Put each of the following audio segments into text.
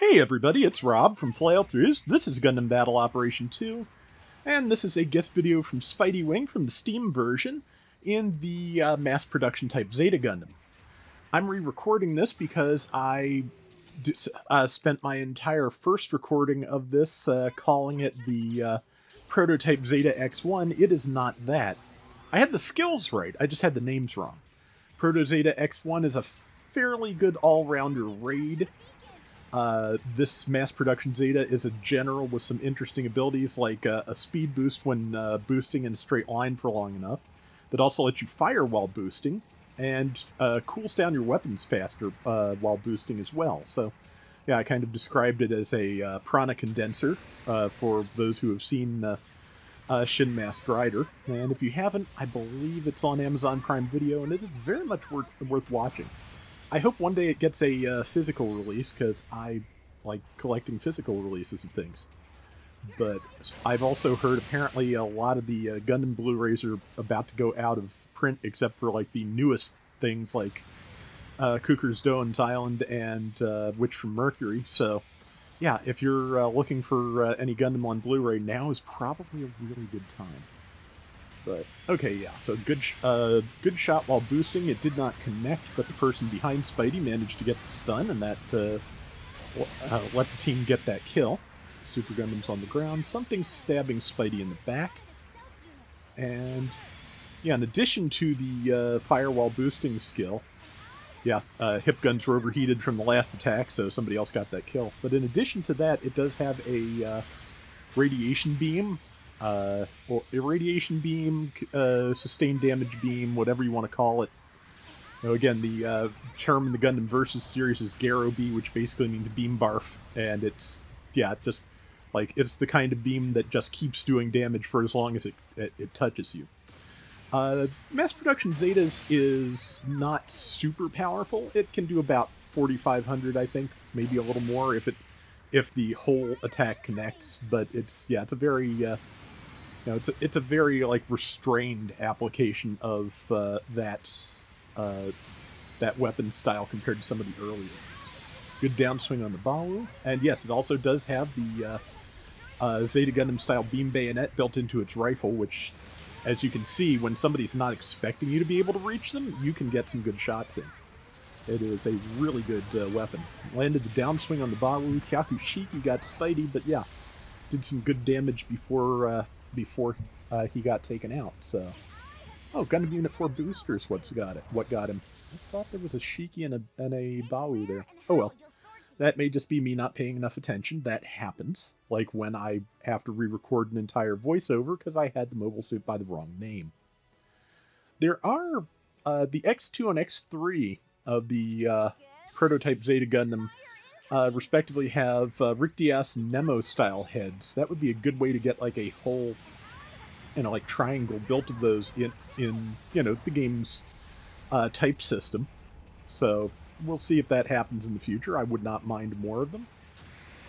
Hey everybody, it's Rob from Flail3s. This is Gundam Battle Operation 2, and this is a guest video from Spidey Wing from the Steam version in the mass production type Zeta Gundam. I'm re-recording this because I spent my entire first recording of this calling it the Prototype Zeta X1. It is not that. I had the skills right, I just had the names wrong. Proto Zeta X1 is a fairly good all-rounder raid. This mass production Zeta is a general with some interesting abilities like a speed boost when boosting in a straight line for long enough that also lets you fire while boosting and cools down your weapons faster while boosting as well. So yeah, I kind of described it as a prana condenser for those who have seen Shin Mask Rider, and if you haven't, I believe it's on Amazon Prime Video and it is very much worth watching. I hope one day it gets a physical release, because I like collecting physical releases of things. But I've also heard apparently a lot of the Gundam Blu-rays are about to go out of print, except for like the newest things like Cucumber's Doan's Island and Witch from Mercury. So yeah, if you're looking for any Gundam on Blu-ray, now is probably a really good time. But okay, yeah, so good shot while boosting. It did not connect, but the person behind Spidey managed to get the stun, and that let the team get that kill. Super Gundam's on the ground. Something's stabbing Spidey in the back. And yeah, in addition to the firewall boosting skill, yeah, hip guns were overheated from the last attack, so somebody else got that kill. But in addition to that, it does have a radiation beam. Or irradiation beam, sustained damage beam, whatever you want to call it. You know, again, the term in the Gundam Versus series is Garobi, which basically means beam barf, and it's, yeah, just like it's the kind of beam that just keeps doing damage for as long as it touches you. Mass production Zetas is not super powerful. It can do about 4,500, I think, maybe a little more if the whole attack connects. But it's, yeah, it's a very you know, it's a very like restrained application of that weapon style compared to some of the early ones. Good downswing on the Balu, and yes, it also does have the Zeta Gundam style beam bayonet built into its rifle, which, as you can see, when somebody's not expecting you to be able to reach them, you can get some good shots in. It is a really good weapon. Landed the downswing on the Balu. Hyakushiki got Spidey, but yeah, did some good damage before he got taken out. So, oh, Gundam Unit 4 Boosters. What got him? I thought there was a Shiki and a Balu there. Oh well, that may just be me not paying enough attention. That happens. Like when I have to re-record an entire voiceover because I had the mobile suit by the wrong name. There are the X2 and X3 of the Prototype Zeta Gundam respectively have Rick Dias Nemo style heads. That would be a good way to get like a whole, you know, like triangle built of those in you know, the game's type system. So we'll see if that happens in the future. I would not mind more of them.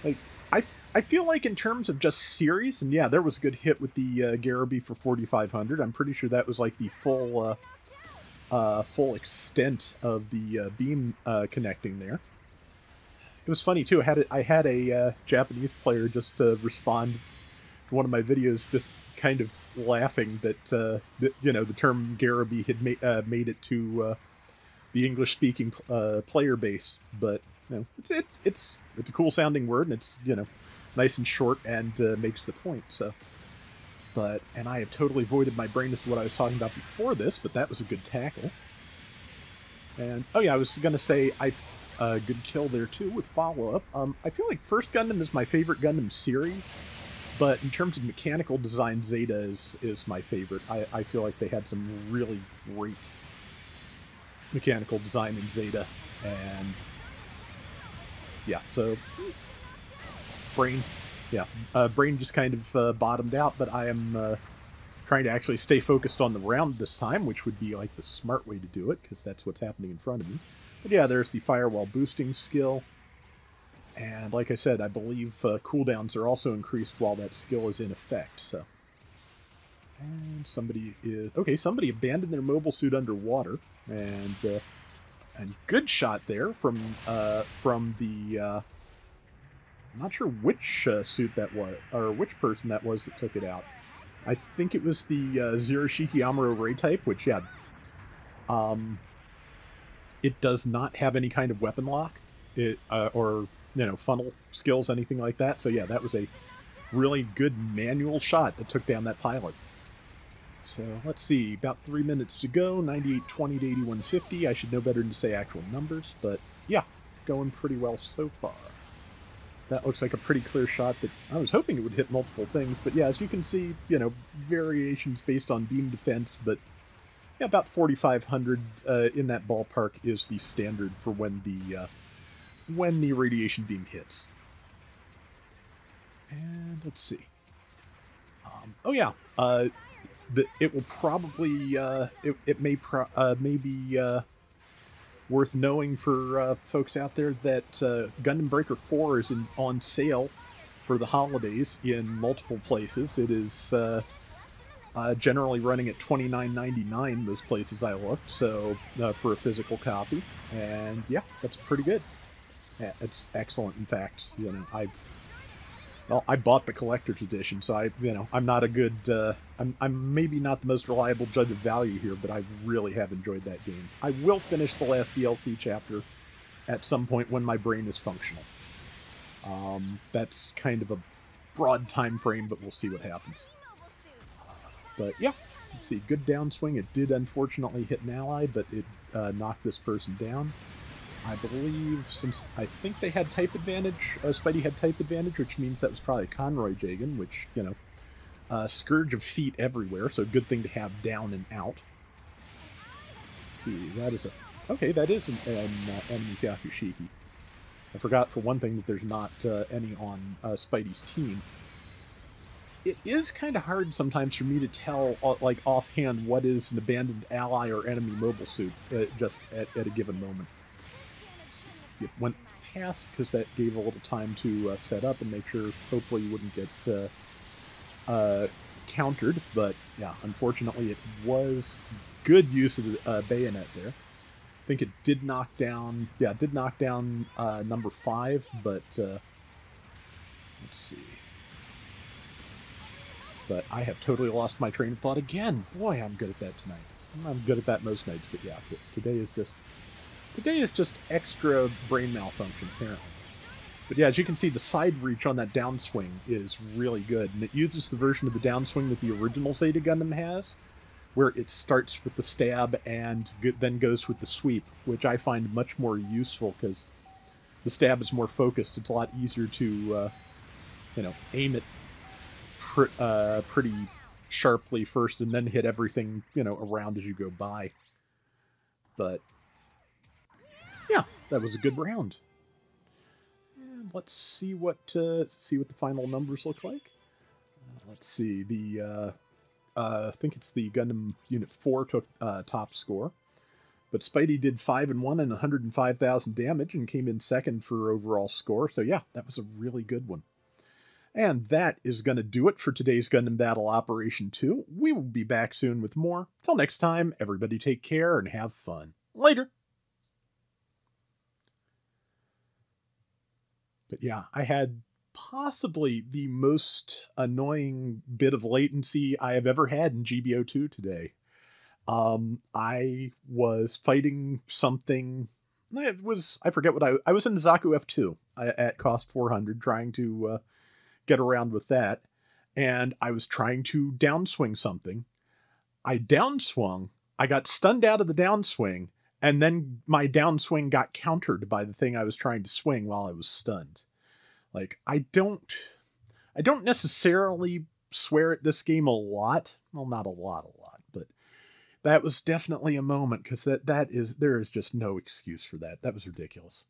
Like I feel like in terms of just series, and yeah, there was a good hit with the Garobi for 4,500. I'm pretty sure that was like the full extent of the beam connecting there. It was funny too. I had a Japanese player just respond to one of my videos, just kind of laughing that, you know, the term Garobi had made it to the English-speaking player base. But you know, it's a cool-sounding word, and it's, you know, nice and short and makes the point. So, but and I have totally voided my brain as to what I was talking about before this, but that was a good tackle. And oh yeah, I was gonna say good kill there, too, with follow-up. I feel like First Gundam is my favorite Gundam series, but in terms of mechanical design, Zeta is my favorite. I feel like they had some really great mechanical design in Zeta, and yeah, so Brain, yeah, Brain just kind of bottomed out, but I am trying to actually stay focused on the round this time, which would be like the smart way to do it, because that's what's happening in front of me. But yeah, there's the firewall boosting skill, and like I said, I believe cooldowns are also increased while that skill is in effect. So, and somebody is okay. Somebody abandoned their mobile suit underwater, and good shot there from the I'm not sure which suit that was, or which person that was that took it out. I think it was the Zero Shiki Amuro Ray type, which, yeah, it does not have any kind of weapon lock, or, you know, funnel skills, anything like that. So yeah, that was a really good manual shot that took down that pilot. So let's see, about 3 minutes to go, 9820 to 8150. I should know better than to say actual numbers, but yeah, going pretty well so far. That looks like a pretty clear shot that I was hoping it would hit multiple things, but yeah, as you can see, you know, variations based on beam defense, but yeah, about 4,500 in that ballpark is the standard for when the radiation beam hits. And let's see. Oh yeah, it will probably it may be worth knowing for folks out there that Gundam Breaker 4 is on sale for the holidays in multiple places. It is generally running at $29.99 most places I looked, so for a physical copy. And yeah, that's pretty good. Yeah, it's excellent, in fact. You know, I bought the collector's edition, so I'm not a good I'm maybe not the most reliable judge of value here, but I really have enjoyed that game. I will finish the last DLC chapter at some point when my brain is functional. That's kind of a broad time frame, but we'll see what happens. But yeah, let's see, good downswing. It did unfortunately hit an ally, but it knocked this person down. I believe, since I think they had type advantage, Spidey had type advantage, which means that was probably Conroy Jagan, which, you know, scourge of feet everywhere, so good thing to have down and out. Let's see, that is okay, that is an enemy Hyakushiki. I forgot, for one thing, that there's not any on Spidey's team. It is kind of hard sometimes for me to tell, like, offhand what is an abandoned ally or enemy mobile suit, just at a given moment. It went past because that gave a little time to set up and make sure, hopefully, you wouldn't get countered. But yeah, unfortunately, it was good use of the bayonet there. I think it did knock down, yeah, it did knock down number 5, but let's see. But I have totally lost my train of thought again. Boy, I'm good at that tonight. I'm good at that most nights, but yeah, today is just. Today is just extra brain malfunction, apparently. But yeah, as you can see, the side reach on that downswing is really good, and it uses the version of the downswing that the original Zeta Gundam has, where it starts with the stab and then goes with the sweep, which I find much more useful because the stab is more focused. It's a lot easier to, you know, aim it pretty sharply first and then hit everything, you know, around as you go by. But yeah, that was a good round. And let's see what the final numbers look like. Let's see, the I think it's the Gundam Unit 4 took top score, but Spidey did 5-1 and 105,000 damage and came in second for overall score. So yeah, that was a really good one. And that is going to do it for today's Gundam Battle Operation 2. We will be back soon with more. Till next time, everybody take care and have fun. Later. But yeah, I had possibly the most annoying bit of latency I have ever had in GBO2 today. I was fighting something. It was, I forget what I was in the Zaku F 2 at cost 400, trying to get around with that. And I was trying to downswing something. I downswung. I got stunned out of the downswing. And then my downswing got countered by the thing I was trying to swing while I was stunned. Like, I don't necessarily swear at this game a lot. Well, not a lot, but that was definitely a moment, because there is just no excuse for that. That was ridiculous.